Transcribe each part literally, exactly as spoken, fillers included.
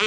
Who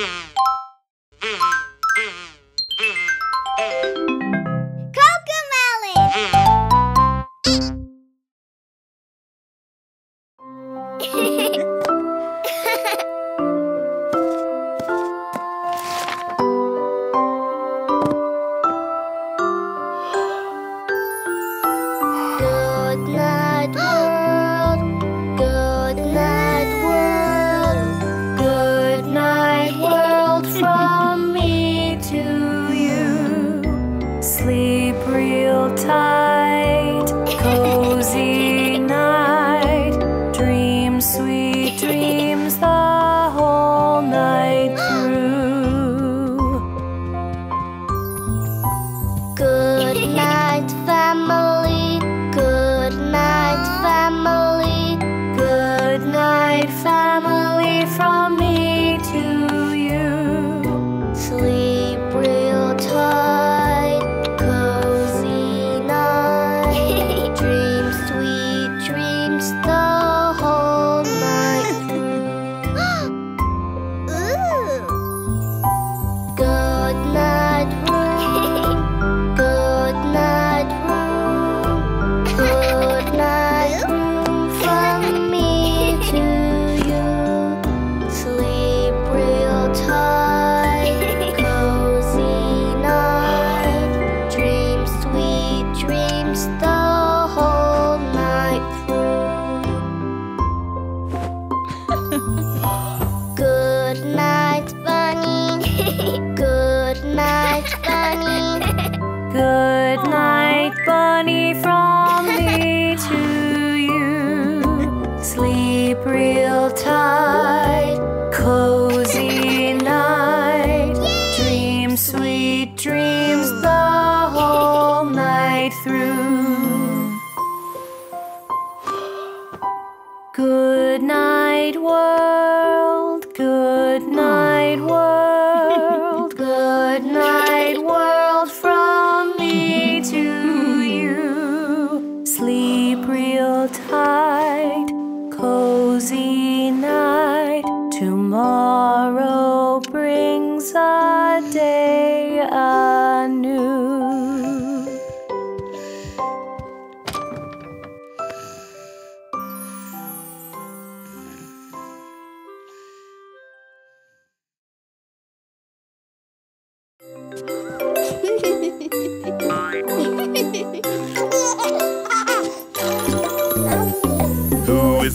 is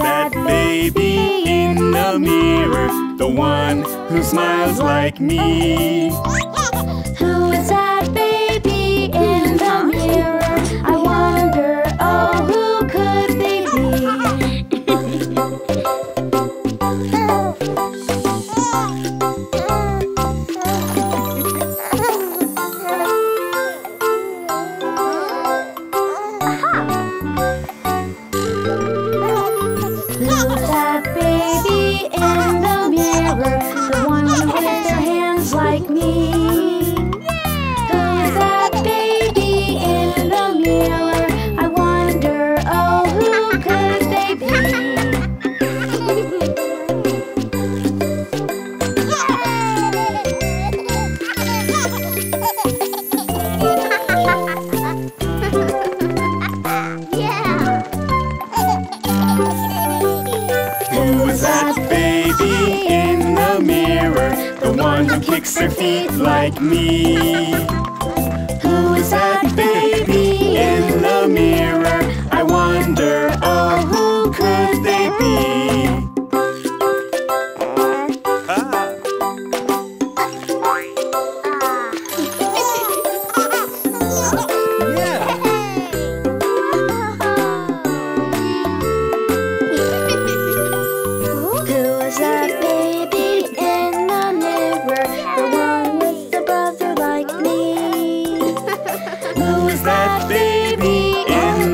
that baby in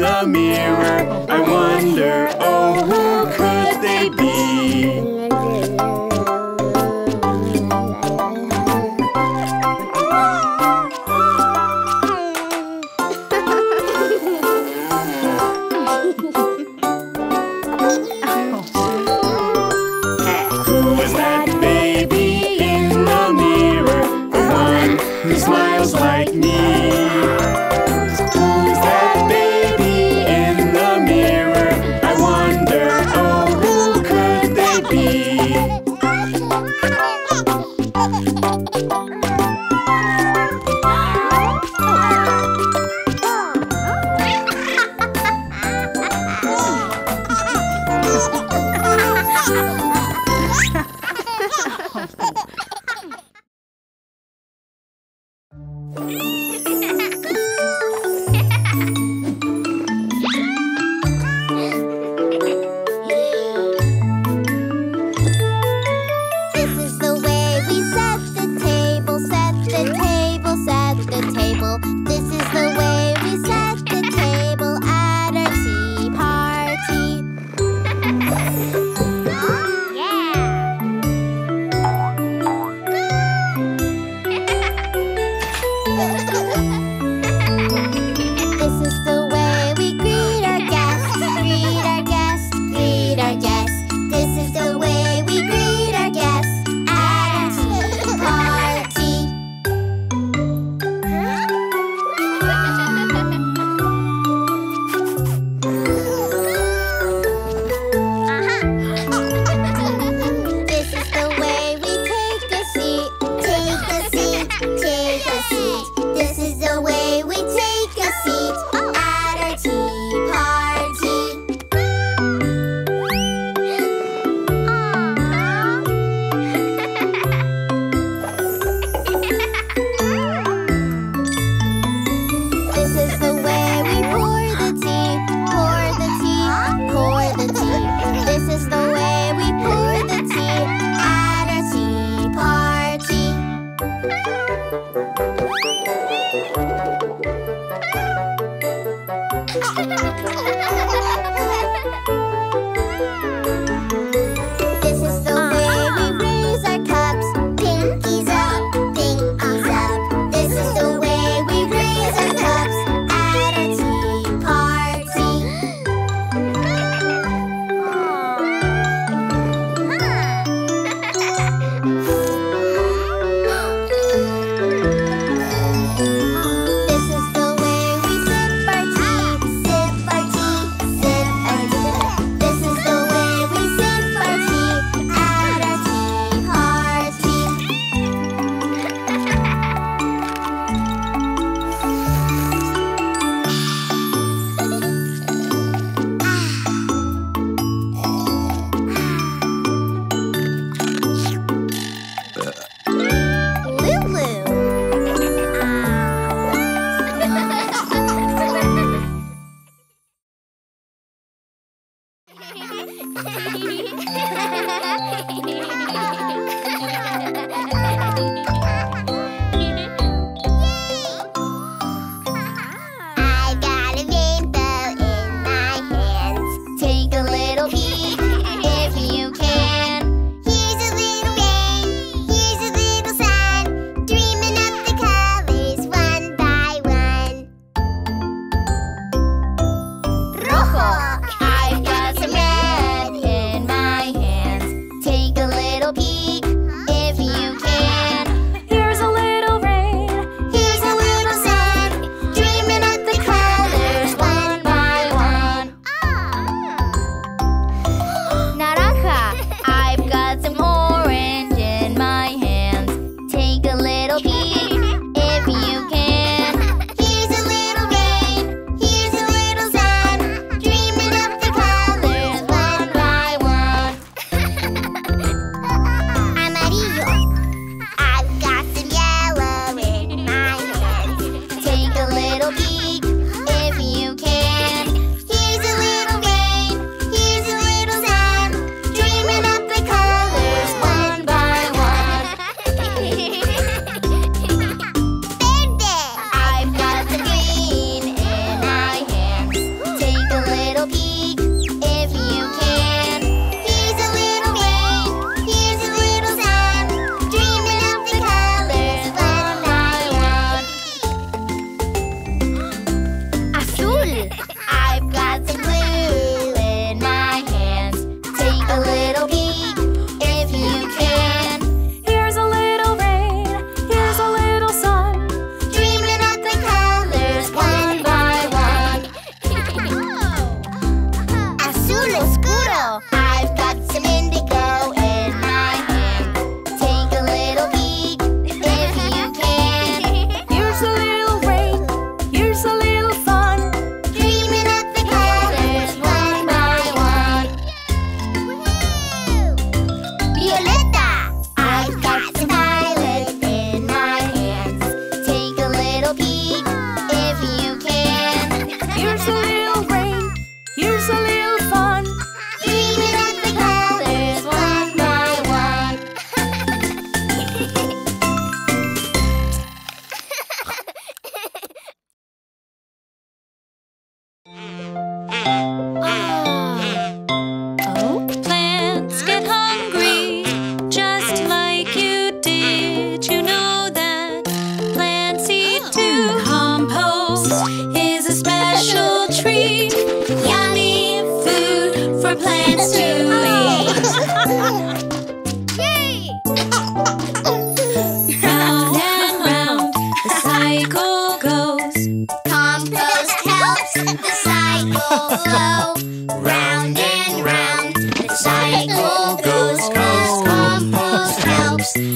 the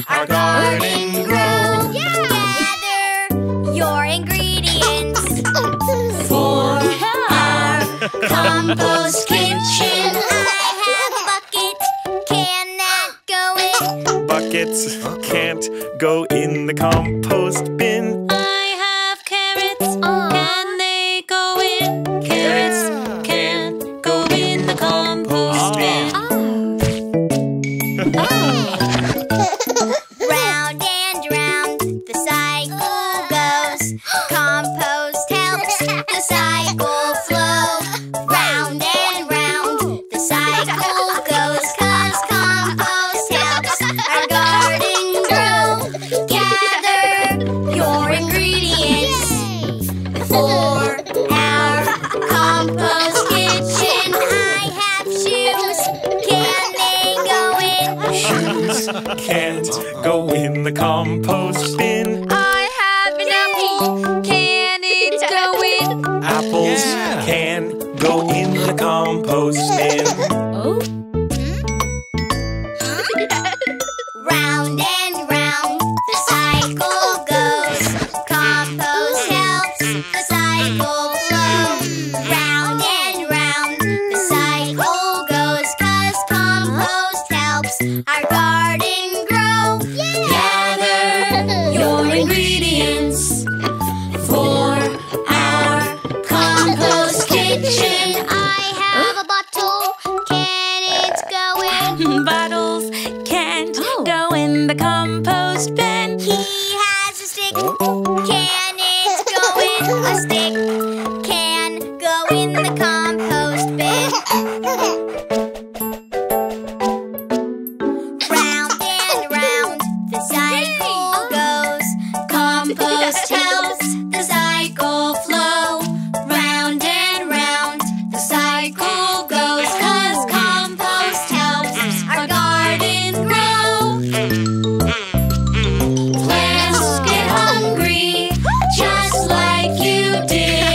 our garden grow. Yeah. Gather your ingredients for our compost kitchen. I have bucket, cannot go in. Buckets can't go in the compost bin. I have carrots, oh. Can they go in? Carrots yeah. can't go in the compost oh. bin. Can't go in the compost bin. I have an apple. Can it go in? Apples yeah. can go in the compost bin. Oh. Round and round the cycle goes. Compost helps the cycle flow. Round and round the cycle goes. 'Cause compost helps our garden. Ingredients for our compost kitchen. I have a bottle. Can it go in? Bottles can't oh. go in the compost bin. He has a stick. Can it go in? A stick can go in the compost bin. Round and round the cycle. Compost helps the cycle flow. Round and round the cycle goes. 'Cause compost helps our garden grow. Plants get hungry just like you did.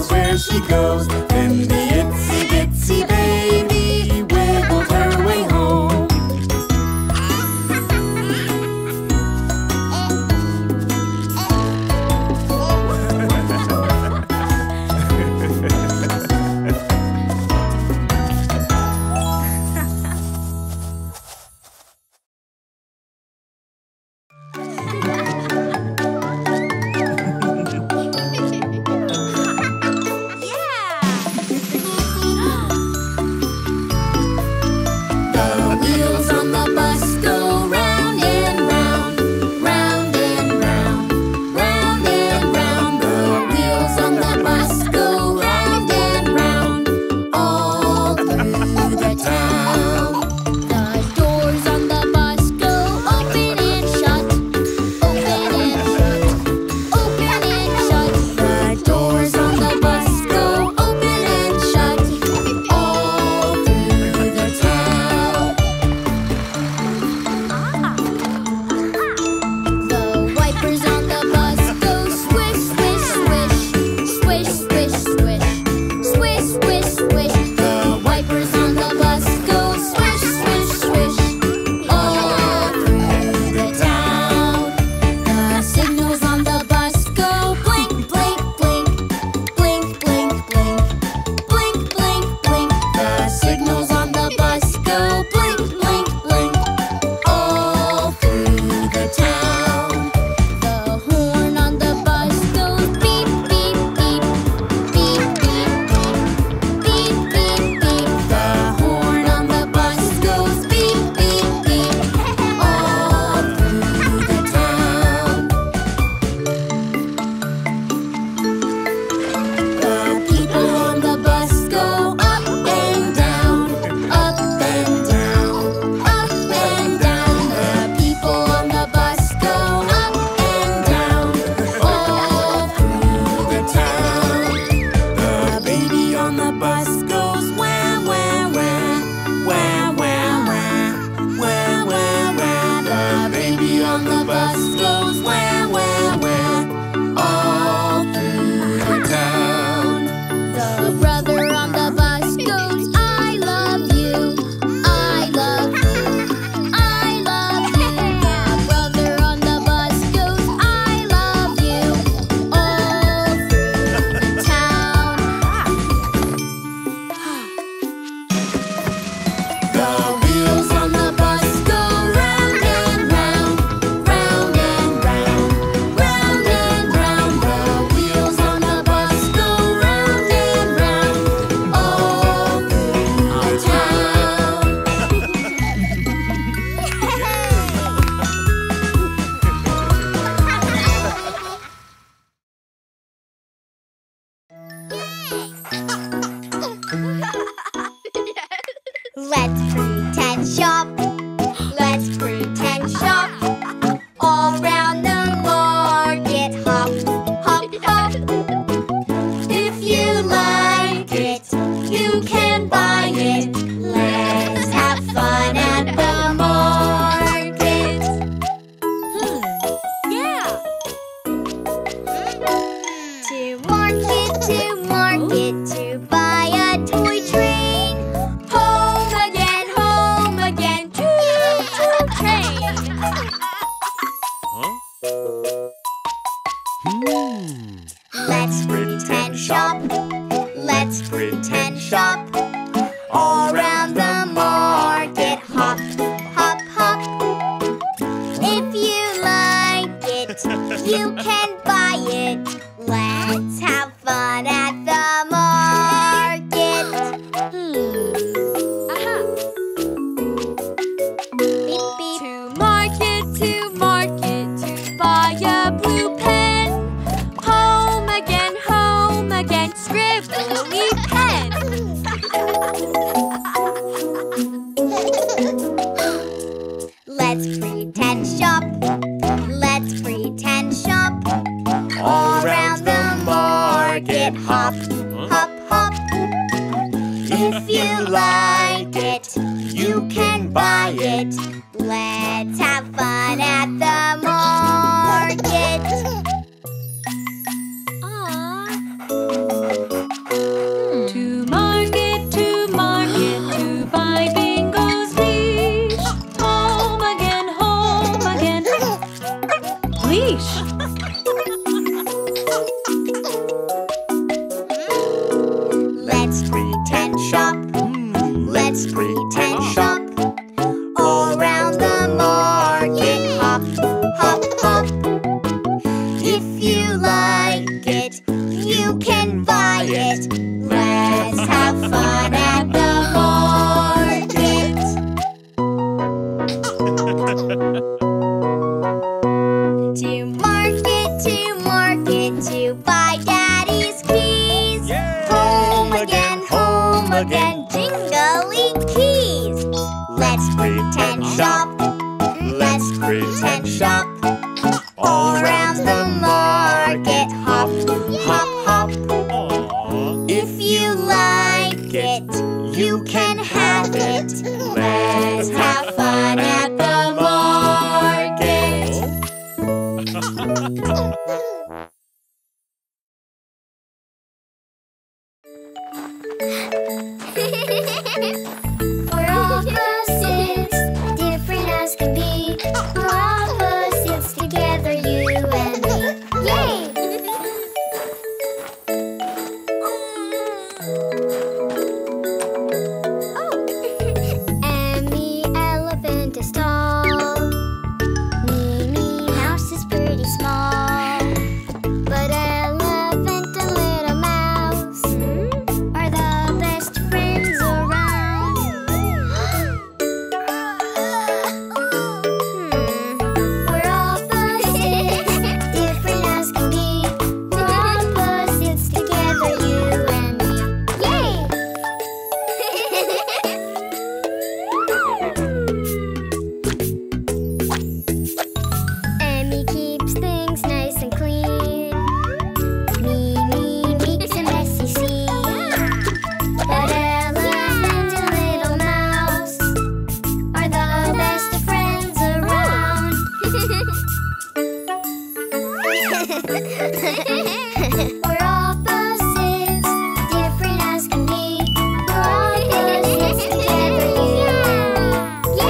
house where she goes. Then the itsy bitsy baby wiggled her way home. Aww. Let's pretend shop. Let's pretend shop. All round the market. Hop, hop, hop. If you like it, you can buy it. Let's have fun at the market. To market, to market, to buy daddy's keys. Yay! Home again, home again, jingling keys. Let's pretend shop, let's pretend shop. All around the market, hop, hop, hop. If you like it, you can have it. Let's have fun at the market. We're opposites, different as can be. We're opposites together, you and me. Yay! Oh. Emmy elephant is tall. Mimi mouse is pretty small. But elephant and little mouse are the best friends around. Hmm. We're opposites, different as can be. We're opposites together, you and me. Yay! Emmy keeps things nice and clean. Mimi makes a messy scene. But elephant and little mouse are the best friends around. We're opposites, different as can be. We're opposites together, you and me. Yay!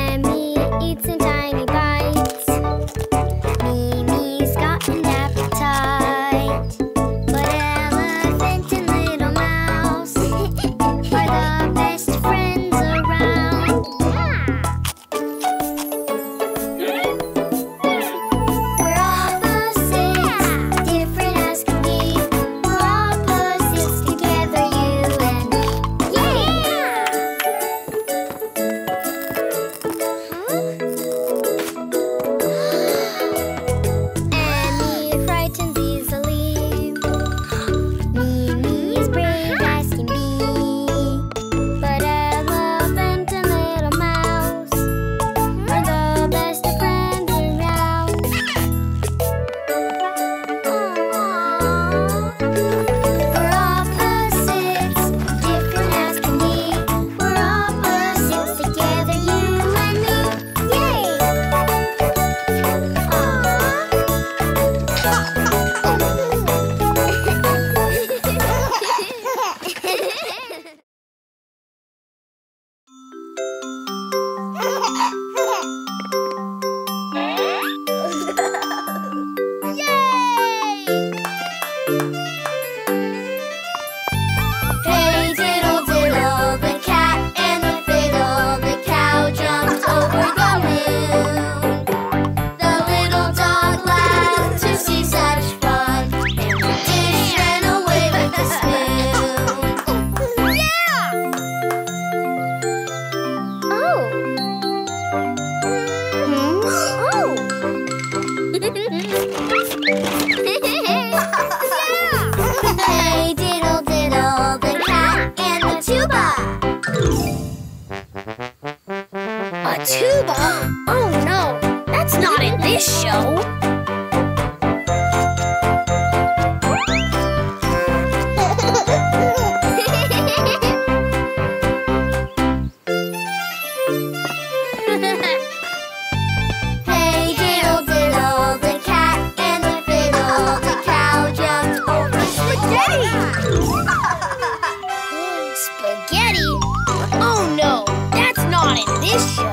Emmy eats in tiny bites. Mimi's got an appetite. But elephant and little mouse are the best friends around. We're opposites, different as can be. We're opposites together, you and me. Yay! Emmy frightens easily. Mimi is brave as can be. But elephant and little mouse are the best friends around. Aww. We're opposites, different as can be. We're opposites together, you and me. Yay! Aww. Hey, diddle, diddle, the cat and the fiddle, the cow jumped over the moon. The little dog laughed to see such fun, and the dish ran away with the spoon. Hey, diddle, diddle, the cat and the tuba. A tuba? Oh no, that's not in this show. Hey, diddle, diddle, the cat and the fiddle, the cow jumped over spaghetti. Spaghetti? Join us everyone.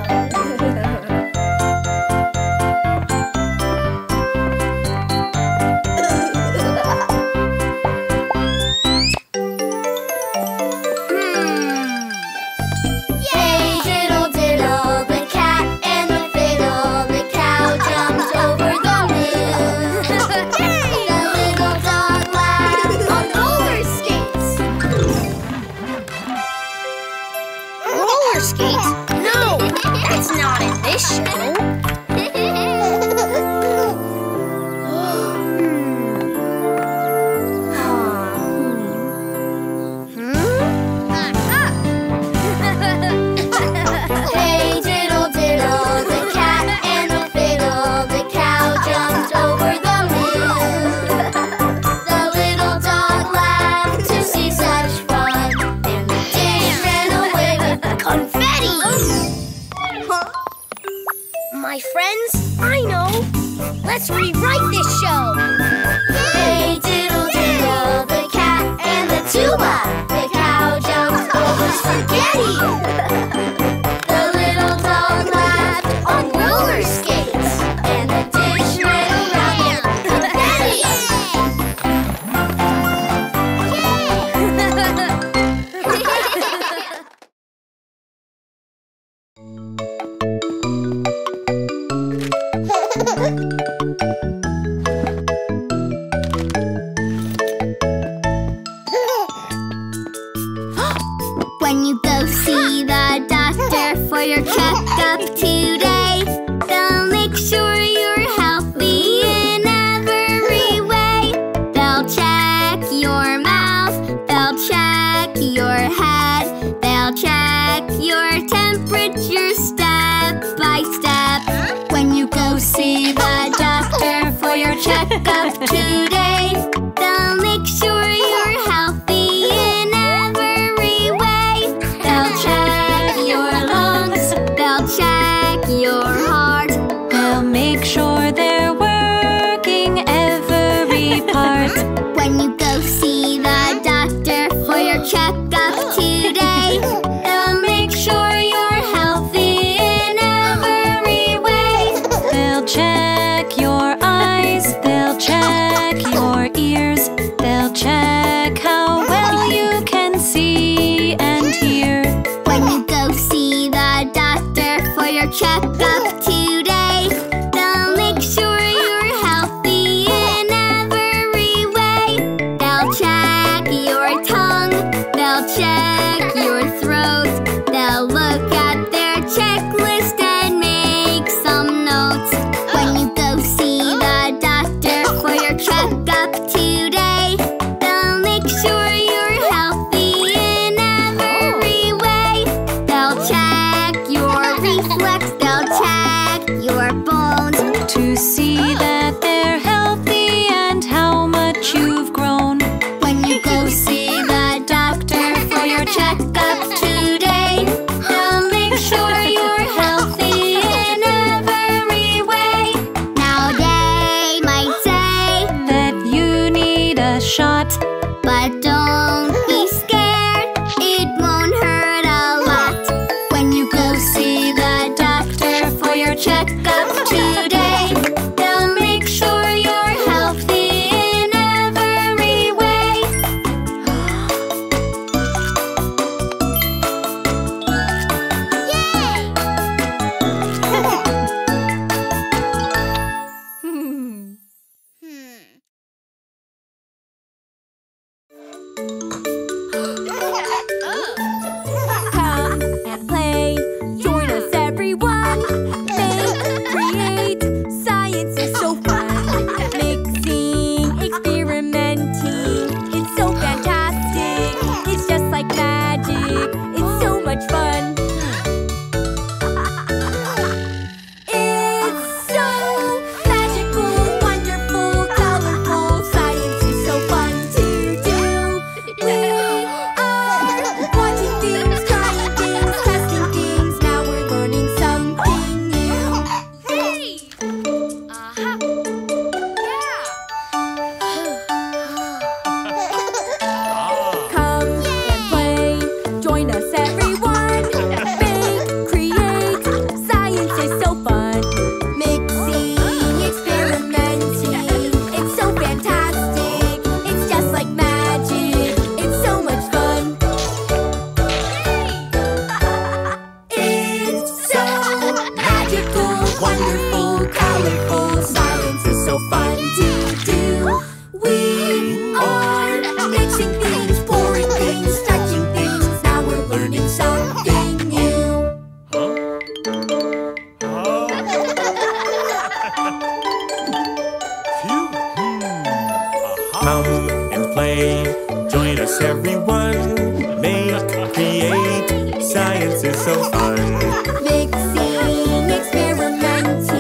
Let's everyone make, create, science is so fun. Mixing, experimenting,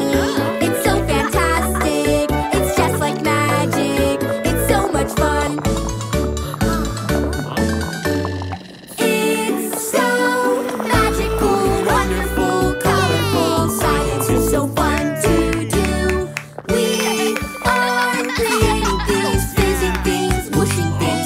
it's so fantastic. It's just like magic, it's so much fun. It's so magical, wonderful, colorful. Science is so fun to do. We are creating things, fizzing things, whooshing things.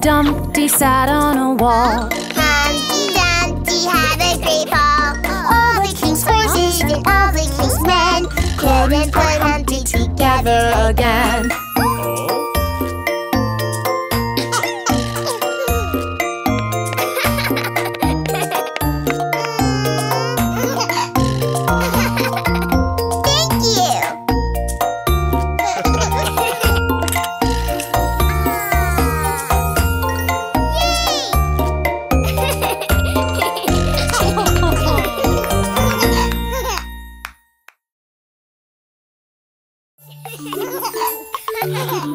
Dumpty sat on a wall. Humpty Dumpty had a great fall. All the king's horses and all the king's men couldn't put Humpty together again. Thank you.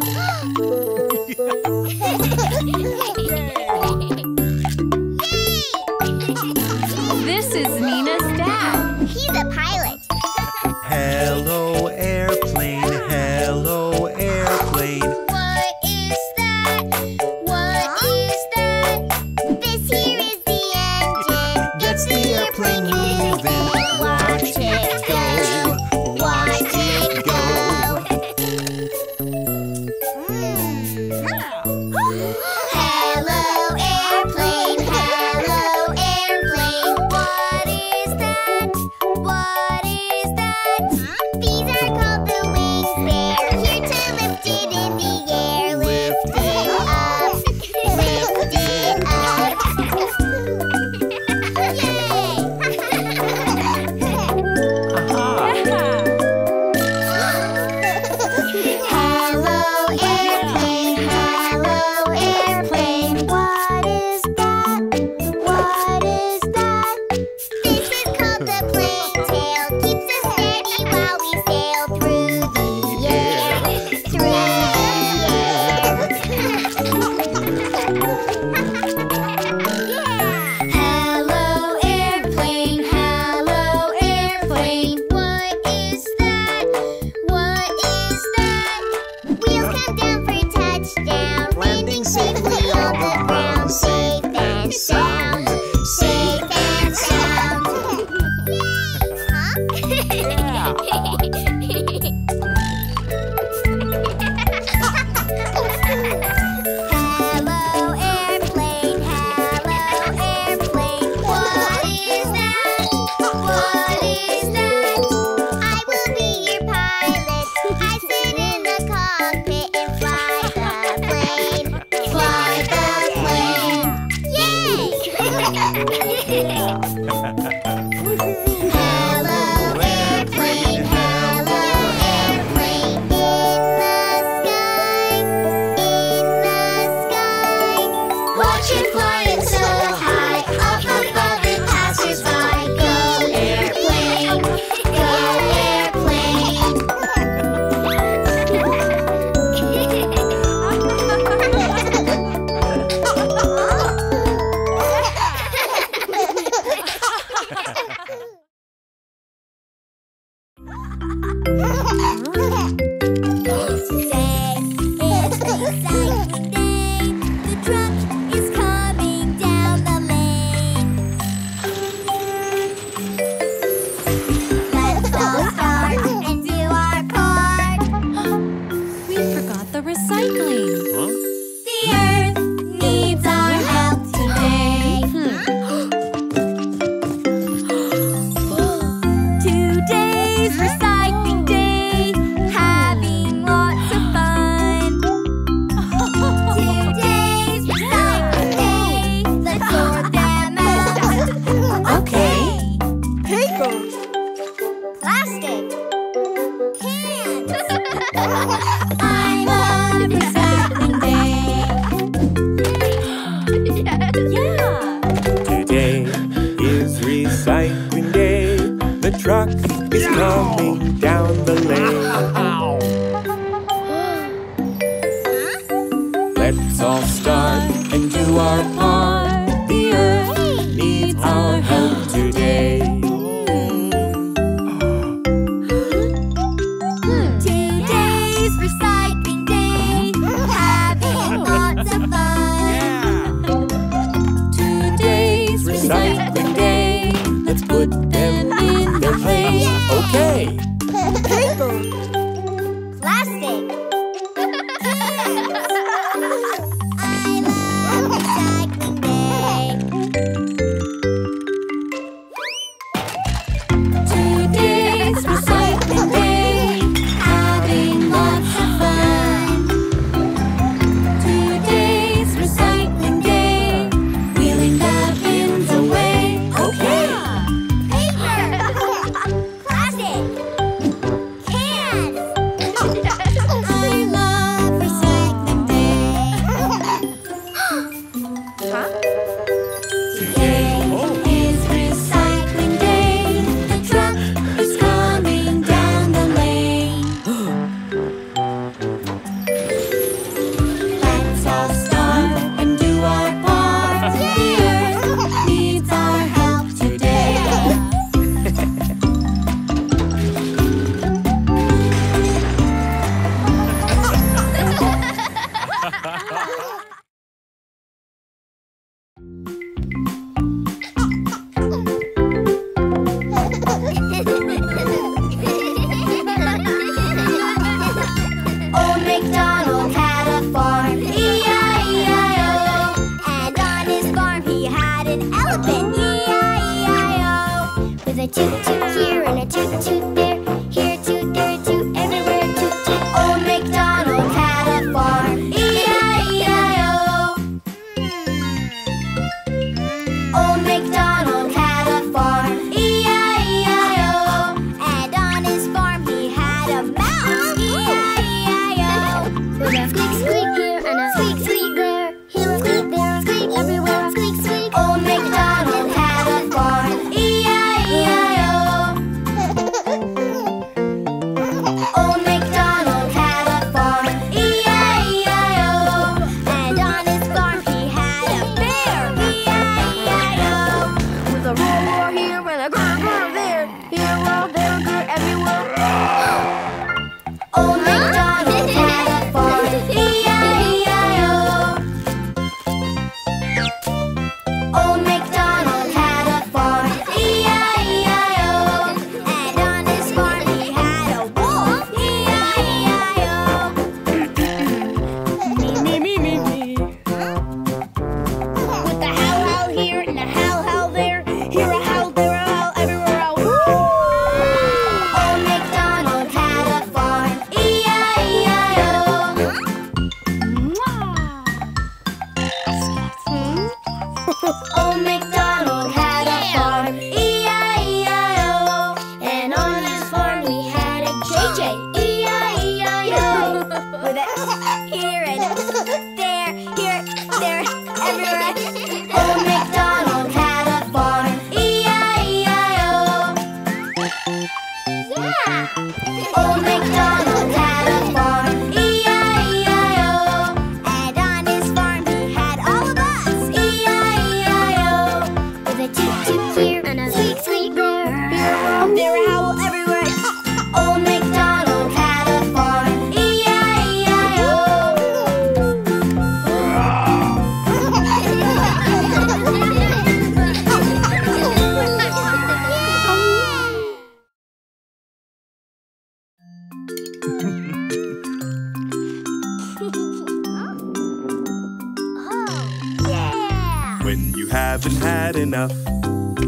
haven't had enough.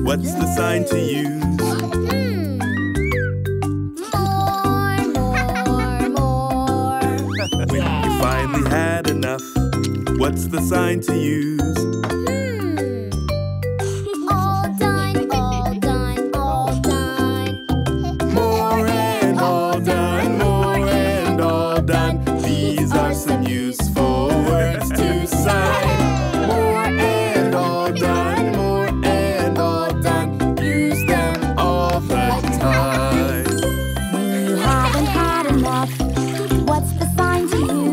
What's the sign to use? Finally had enough. What's the sign to use? Hmm. All done, all done, all done. More and all done, more and all done. These are some useful words to sign. More and all done, more and all done. Use them all the time. When you haven't had enough, what's the sign to use?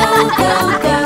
Go, go, go.